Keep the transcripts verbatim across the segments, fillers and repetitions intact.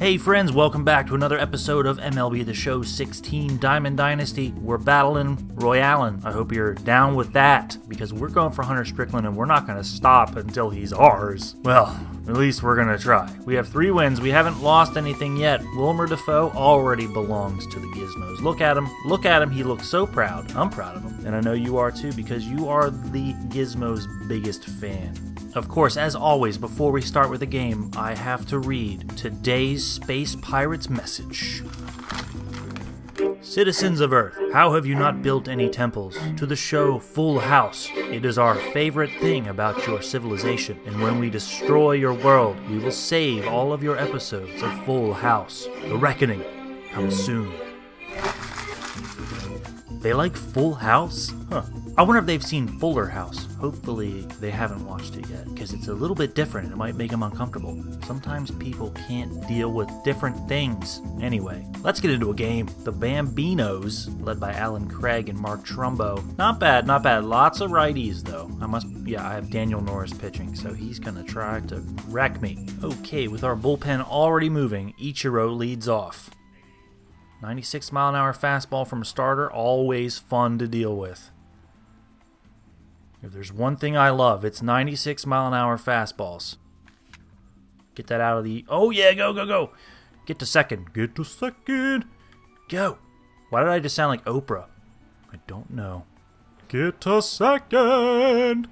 Hey friends, welcome back to another episode of M L B The Show sixteen Diamond Dynasty. We're battling Roy Allen. I hope you're down with that, because we're going for Hunter Strickland and we're not going to stop until he's ours. Well, at least we're going to try. We have three wins. We haven't lost anything yet. Wilmer Defoe already belongs to the Gizmos. Look at him. Look at him. He looks so proud. I'm proud of him. And I know you are too, because you are the Gizmos' biggest fan. Of course, as always, before we start with the game, I have to read today's Space Pirates message. Citizens of Earth, how have you not built any temples? To the show Full House, it is our favorite thing about your civilization, and when we destroy your world, we will save all of your episodes of Full House. The Reckoning comes soon. They like Full House? Huh. I wonder if they've seen Fuller House. Hopefully they haven't watched it yet, because it's a little bit different and it might make them uncomfortable. Sometimes people can't deal with different things. Anyway, let's get into a game. The Bambinos, led by Alan Craig and Mark Trumbo. Not bad, not bad. Lots of righties, though. I must, yeah, I have Daniel Norris pitching, so he's going to try to wreck me. Okay, with our bullpen already moving, Ichiro leads off. ninety-six mile an hour fastball from a starter, always fun to deal with. If there's one thing I love, it's ninety-six mile an hour fastballs. Get that out of the... Oh yeah, go, go, go! Get to second. Get to second! Go! Why did I just sound like Oprah? I don't know. Get to second!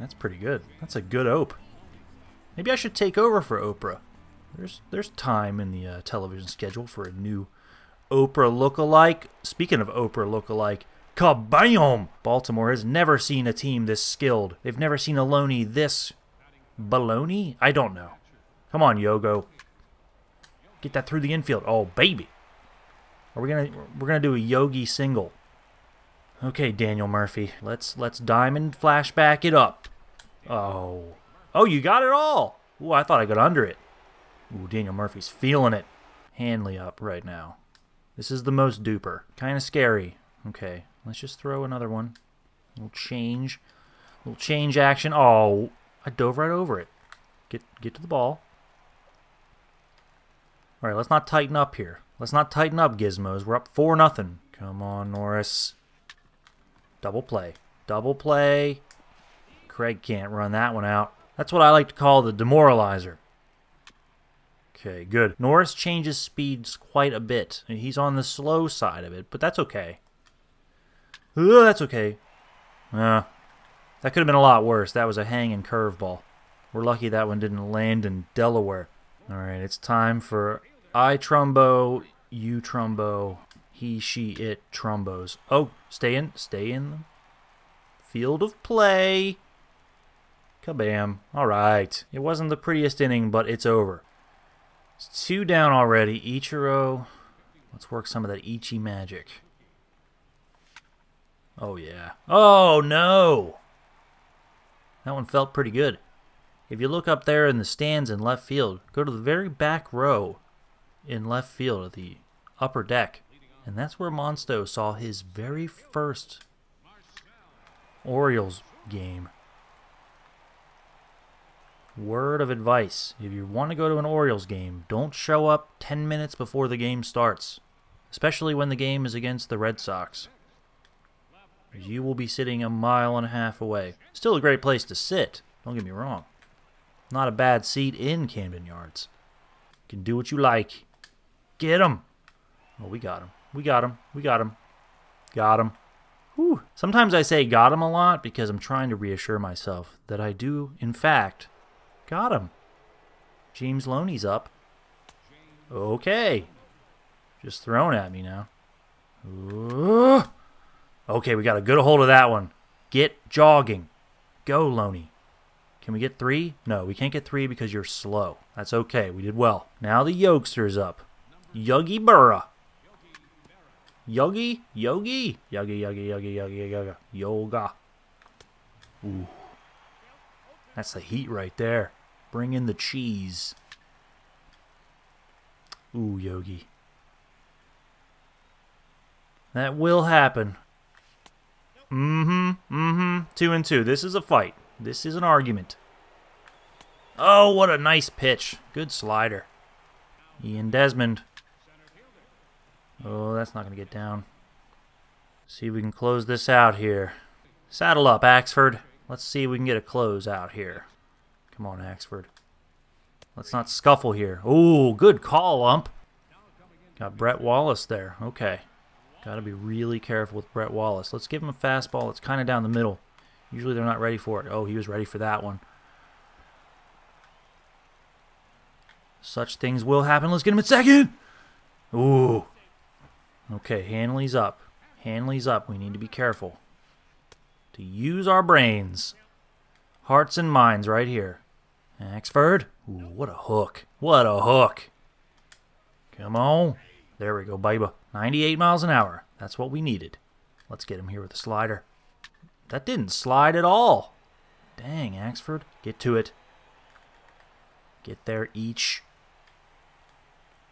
That's pretty good. That's a good Ope. Maybe I should take over for Oprah. There's, there's time in the uh, television schedule for a new... Oprah lookalike. Speaking of Oprah lookalike, kabam! Baltimore has never seen a team this skilled. They've never seen a loney this baloney? I don't know. Come on, Yogo. Get that through the infield. Oh, baby. Are we gonna we're gonna do a Yogi single? Okay, Daniel Murphy. Let's let's Diamond Flashback it up. Oh. Oh, you got it all! Ooh, I thought I got under it. Ooh, Daniel Murphy's feeling it. Hanley up right now. This is the most duper. Kind of scary. Okay, let's just throw another one. Little change. Little change action. Oh, I dove right over it. Get get to the ball. All right, let's not tighten up here. Let's not tighten up, Gizmos. We're up four nothing. Come on, Norris. Double play. Double play. Craig can't run that one out. That's what I like to call the demoralizer. Okay, good. Norris changes speeds quite a bit. He's on the slow side of it, but that's okay. Ugh, that's okay. Uh, that could have been a lot worse. That was a hanging curveball. We're lucky that one didn't land in Delaware. All right, it's time for I Trumbo, you Trumbo, he, she, it Trumbos. Oh, stay in, stay in the field of play. Kabam. All right. It wasn't the prettiest inning, but it's over. It's two down already. Ichiro. Let's work some of that Ichi magic. Oh, yeah. Oh, no! That one felt pretty good. If you look up there in the stands in left field, go to the very back row in left field of the upper deck. And that's where Monstro saw his very first Orioles game. Word of advice, if you want to go to an Orioles game, don't show up ten minutes before the game starts, especially when the game is against the Red Sox. You will be sitting a mile and a half away. Still a great place to sit, don't get me wrong. Not a bad seat in Camden Yards. You can do what you like. Get him! Oh, we got him. We got him. We got him. Got him. Whew. Sometimes I say got him a lot because I'm trying to reassure myself that I do, in fact... Got him. James Loney's up. Okay. Just thrown at me now. Ooh. Okay, we got a good hold of that one. Get jogging. Go, Loney. Can we get three? No, we can't get three because you're slow. That's okay. We did well. Now the Yokester's up. Yogi Berra. Yogi? Yogi? Yogi, Yogi, Yogi, Yogi, Yoga. Yoga. Ooh. That's the heat right there. Bring in the cheese. Ooh, Yogi. That will happen. Mm-hmm, mm-hmm. Two and two. This is a fight. This is an argument. Oh, what a nice pitch. Good slider. Ian Desmond. Oh, that's not going to get down. See if we can close this out here. Saddle up, Axford. Let's see if we can get a close out here. Come on, Axford. Let's not scuffle here. Oh, good call, ump. Got Brett Wallace there. Okay. Got to be really careful with Brett Wallace. Let's give him a fastball. It's kind of down the middle. Usually they're not ready for it. Oh, he was ready for that one. Such things will happen. Let's get him at second. Ooh. Okay, Hanley's up. Hanley's up. We need to be careful. To use our brains. Hearts and minds right here. Axford. Ooh, what a hook. What a hook. Come on. There we go, baby. ninety-eight miles an hour. That's what we needed. Let's get him here with a slider. That didn't slide at all. Dang, Axford. Get to it. Get there, each.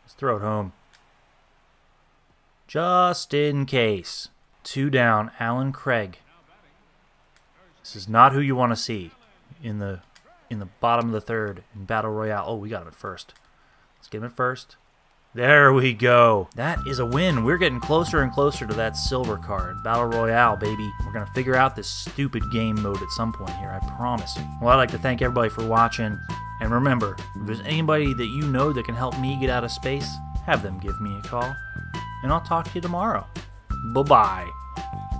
Let's throw it home. Just in case. Two down, Alan Craig. This is not who you want to see in the in the bottom of the third in Battle Royale. Oh, we got him at first. Let's get him at first. There we go. That is a win. We're getting closer and closer to that silver card. Battle Royale, baby. We're going to figure out this stupid game mode at some point here, I promise. Well, I'd like to thank everybody for watching. And remember, if there's anybody that you know that can help me get out of space, have them give me a call. And I'll talk to you tomorrow. Bye-bye.